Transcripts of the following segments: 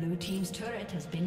Blue team's turret has been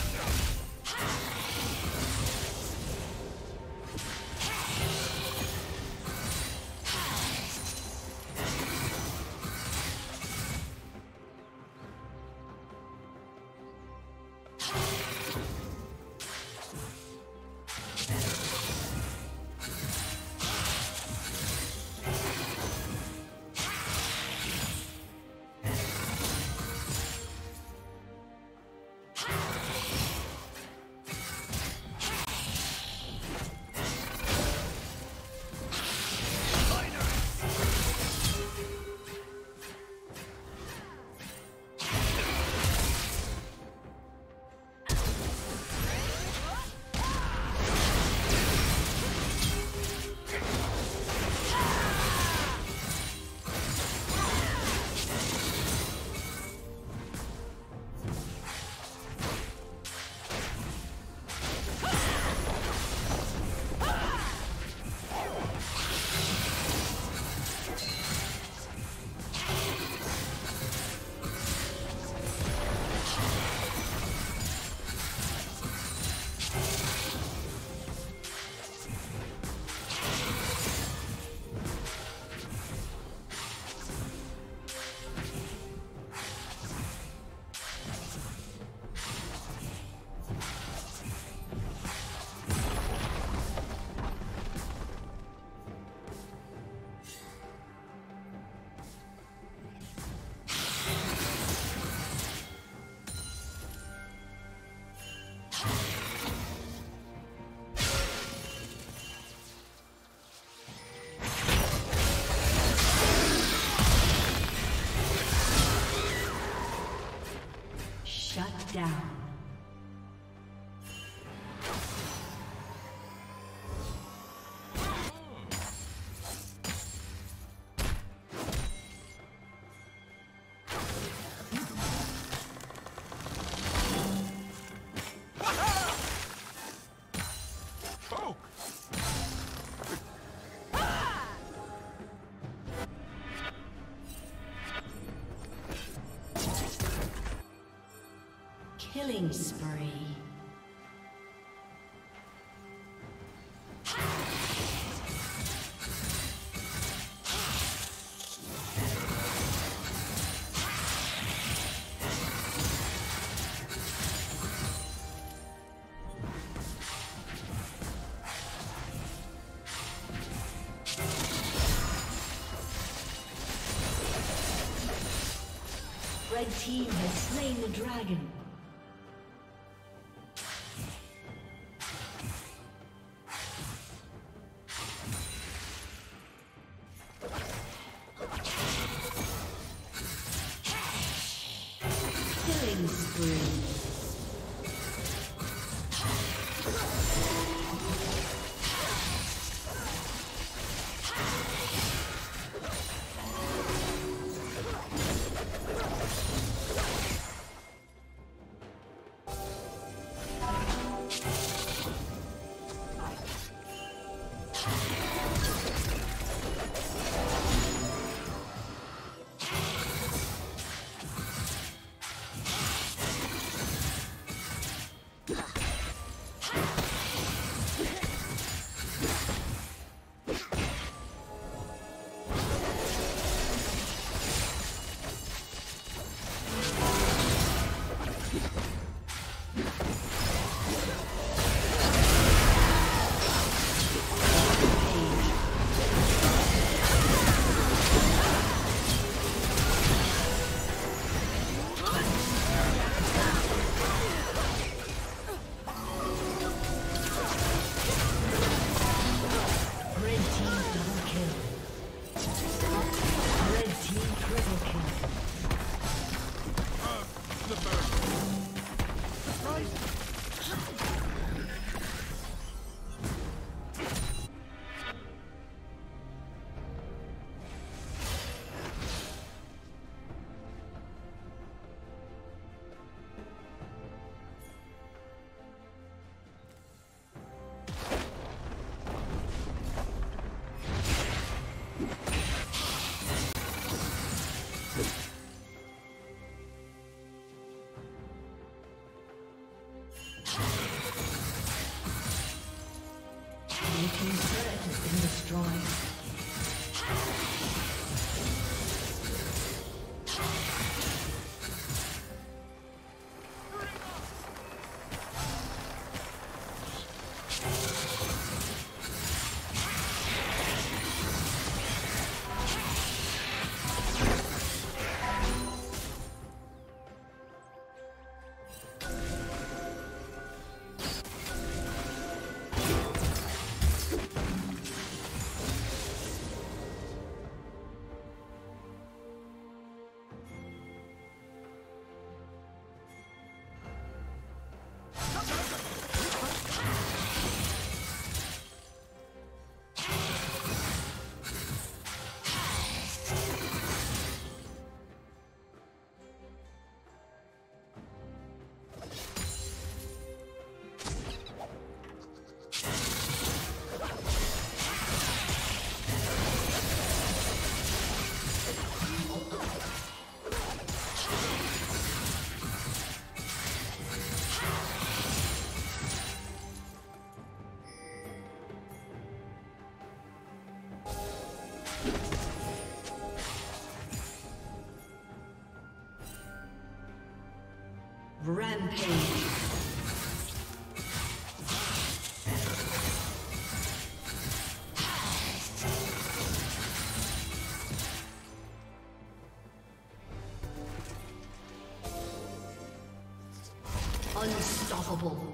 Down. Killing spree. Red team has slain the dragon. team's turret has been destroyed. Rampage. Unstoppable.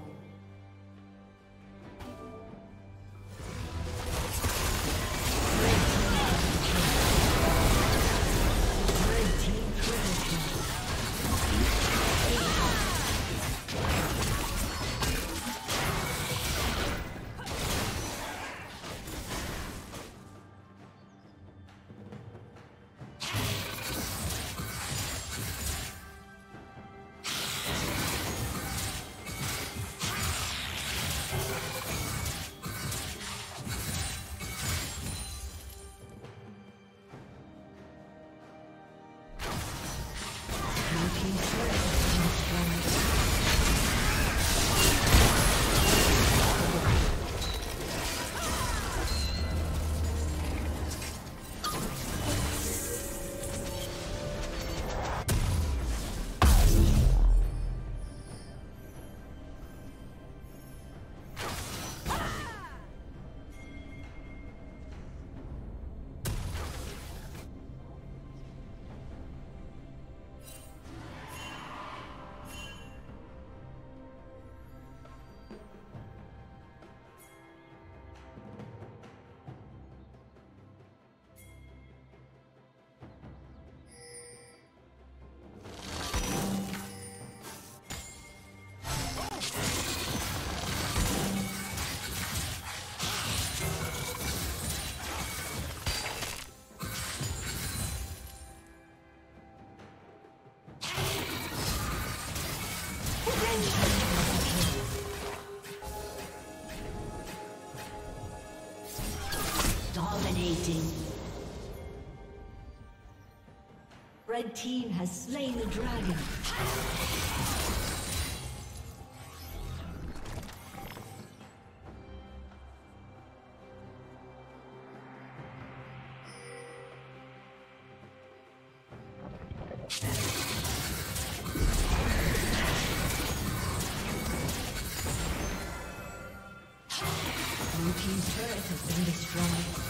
Red team has slain the dragon. Blue team's turret has been destroyed.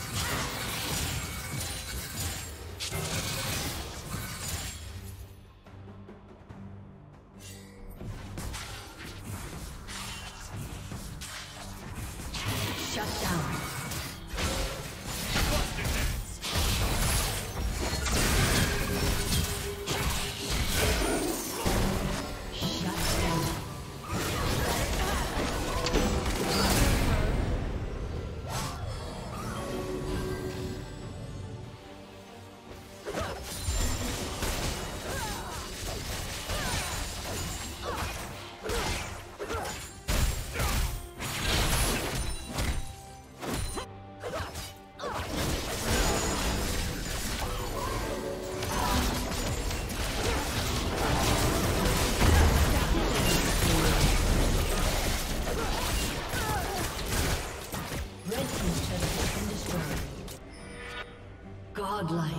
Godlike.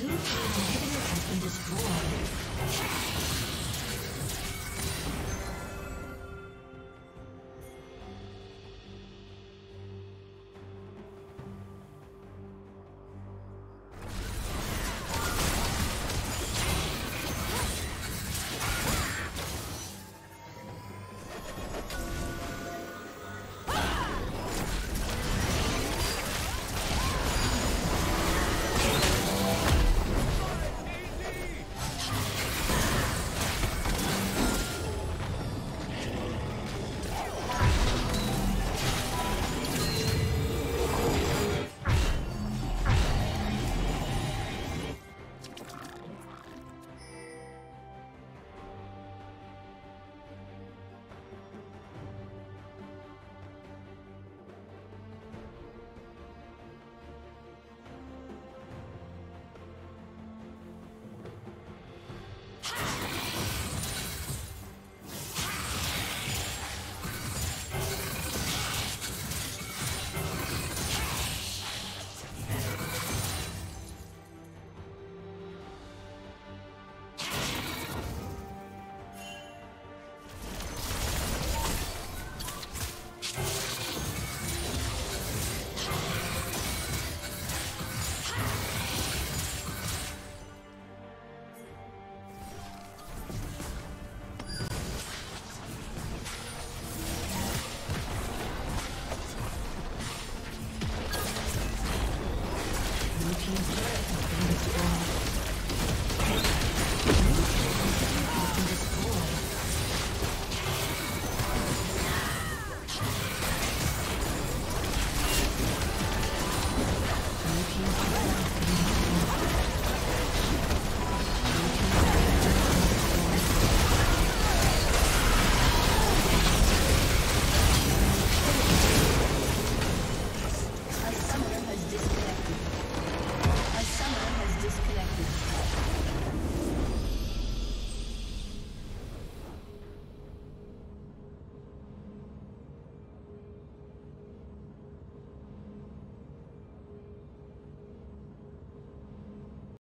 Blue team's inhibitor has been destroyed.